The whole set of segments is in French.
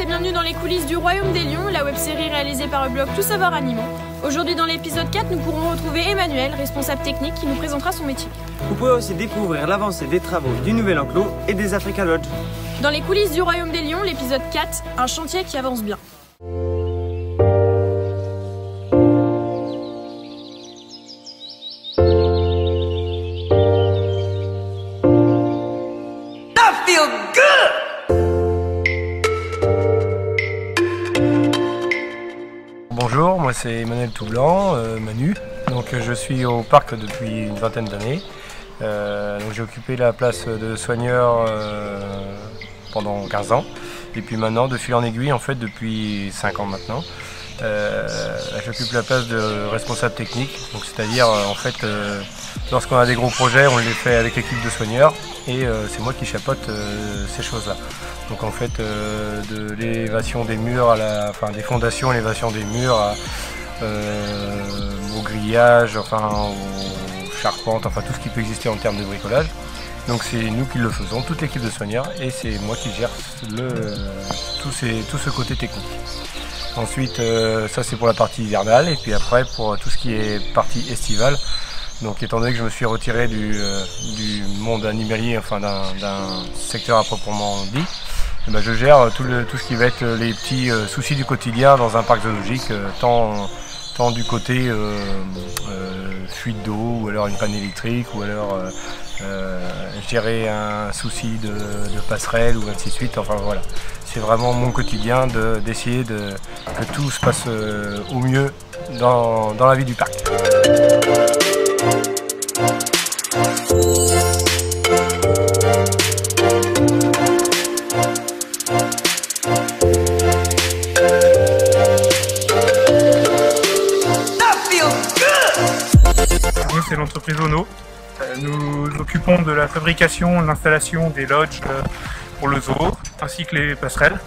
et bienvenue dans les coulisses du Royaume des Lions, la web-série réalisée par le blog Tout Savoir Animaux. Aujourd'hui dans l'épisode 4, nous pourrons retrouver Emmanuel, responsable technique, qui nous présentera son métier. Vous pouvez aussi découvrir l'avancée des travaux du Nouvel Enclos et des Africa Lodge. Dans les coulisses du Royaume des Lions, l'épisode 4, un chantier qui avance bien. Bonjour, moi c'est Emmanuel Toublanc, Manu. Donc je suis au parc depuis une vingtaine d'années. J'ai occupé la place de soigneur pendant 15 ans. Et puis maintenant, de fil en aiguille, en fait depuis 5 ans maintenant, j'occupe la place de responsable technique. Donc c'est-à-dire en fait, lorsqu'on a des gros projets, on les fait avec l'équipe de soigneurs. Et c'est moi qui chapeaute ces choses-là. Donc en fait, de l'élévation des murs, des fondations, l'élévation des murs, au grillage, aux charpentes, tout ce qui peut exister en termes de bricolage. Donc c'est nous qui le faisons, toute l'équipe de soigneurs, et c'est moi qui gère tout ce côté technique. Ensuite, ça c'est pour la partie hivernale, et puis après pour tout ce qui est partie estivale. Donc étant donné que je me suis retiré du monde animalier, d'un secteur à proprement dit, je gère tout ce qui va être les petits soucis du quotidien dans un parc zoologique, tant du côté fuite d'eau, ou alors une panne électrique, ou alors gérer un souci de passerelle, ou ainsi de suite, voilà. C'est vraiment mon quotidien d'essayer que tout se passe au mieux dans la vie du parc. Nous, c'est l'entreprise Ono. Nous nous occupons de la fabrication et l'installation des lodges pour le zoo, ainsi que les passerelles.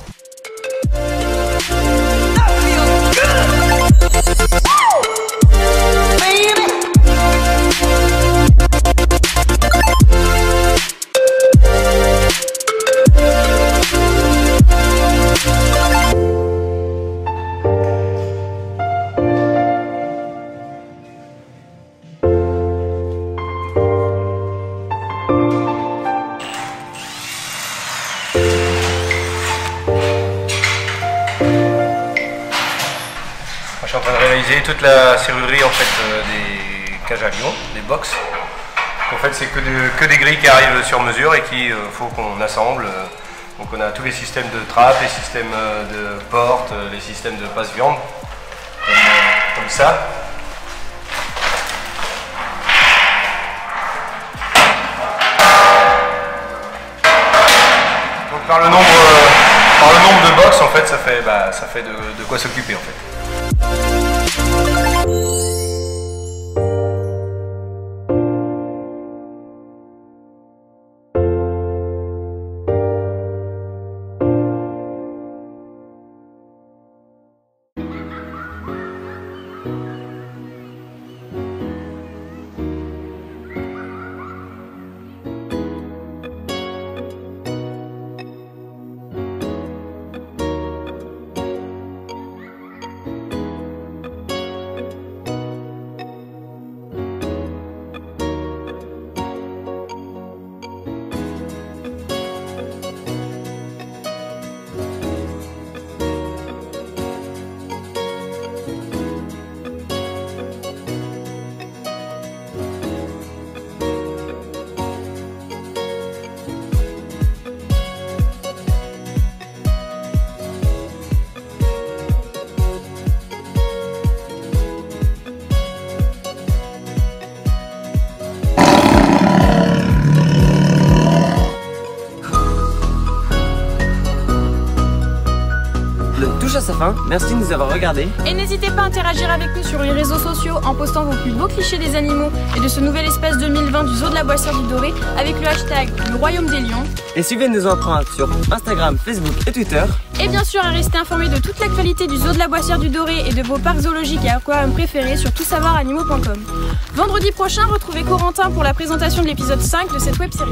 Je suis en train de réaliser toute la serrurerie des cages à lions, des box. En fait, c'est que des grilles qui arrivent sur mesure et qu'il faut qu'on assemble. Donc on a tous les systèmes de trappe, les systèmes de porte, les systèmes de passe-viande, comme ça. Donc par le nombre de box, en fait, ça fait de quoi s'occuper en fait. À sa fin, merci de nous avoir regardés. Et n'hésitez pas à interagir avec nous sur les réseaux sociaux en postant vos plus beaux clichés des animaux et de ce nouvel espace 2020 du Zoo de la Boissière du Doré avec le hashtag le Royaume des Lions. Et suivez nos empreintes sur Instagram, Facebook et Twitter. Et bien sûr à rester informé de toute l'actualité du Zoo de la Boissière du Doré et de vos parcs zoologiques et aquariums préférés sur toutsavoiranimaux.com. Vendredi prochain, retrouvez Corentin pour la présentation de l'épisode 5 de cette web-série.